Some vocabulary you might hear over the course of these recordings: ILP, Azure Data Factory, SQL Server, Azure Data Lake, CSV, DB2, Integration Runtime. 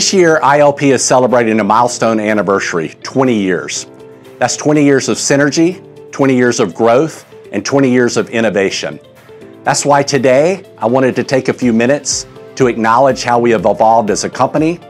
This year, ILP is celebrating a milestone anniversary, 20 years. That's 20 years of synergy, 20 years of growth, and 20 years of innovation. That's why today, I wanted to take a few minutes to acknowledge how we have evolved as a company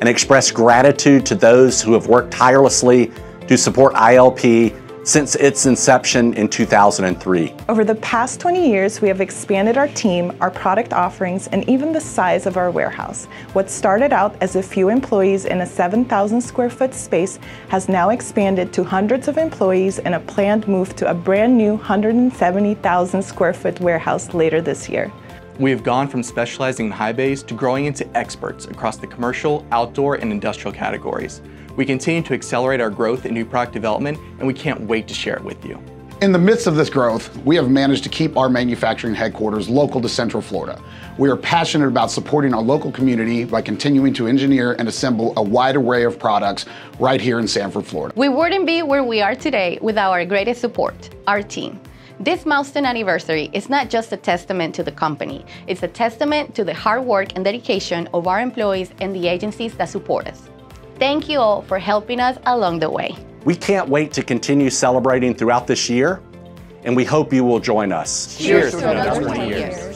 and express gratitude to those who have worked tirelessly to support ILP since its inception in 2003. Over the past 20 years, we have expanded our team, our product offerings, and even the size of our warehouse. What started out as a few employees in a 7,000 square foot space has now expanded to hundreds of employees in a planned move to a brand new 170,000 square foot warehouse later this year. We have gone from specializing in high bays to growing into experts across the commercial, outdoor, and industrial categories. We continue to accelerate our growth in new product development, and we can't wait to share it with you. In the midst of this growth, we have managed to keep our manufacturing headquarters local to Central Florida. We are passionate about supporting our local community by continuing to engineer and assemble a wide array of products right here in Sanford, Florida. We wouldn't be where we are today without our greatest support, our team. This milestone anniversary is not just a testament to the company, it's a testament to the hard work and dedication of our employees and the agencies that support us. Thank you all for helping us along the way. We can't wait to continue celebrating throughout this year, and we hope you will join us. Cheers to another 20 years.